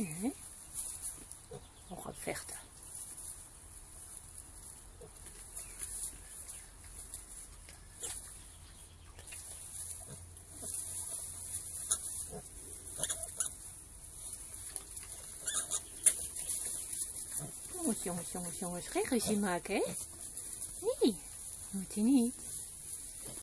Nee, hè? Nog aan het vechten. Jongens, geen ruzie maken, hè? Nee, moet hij niet.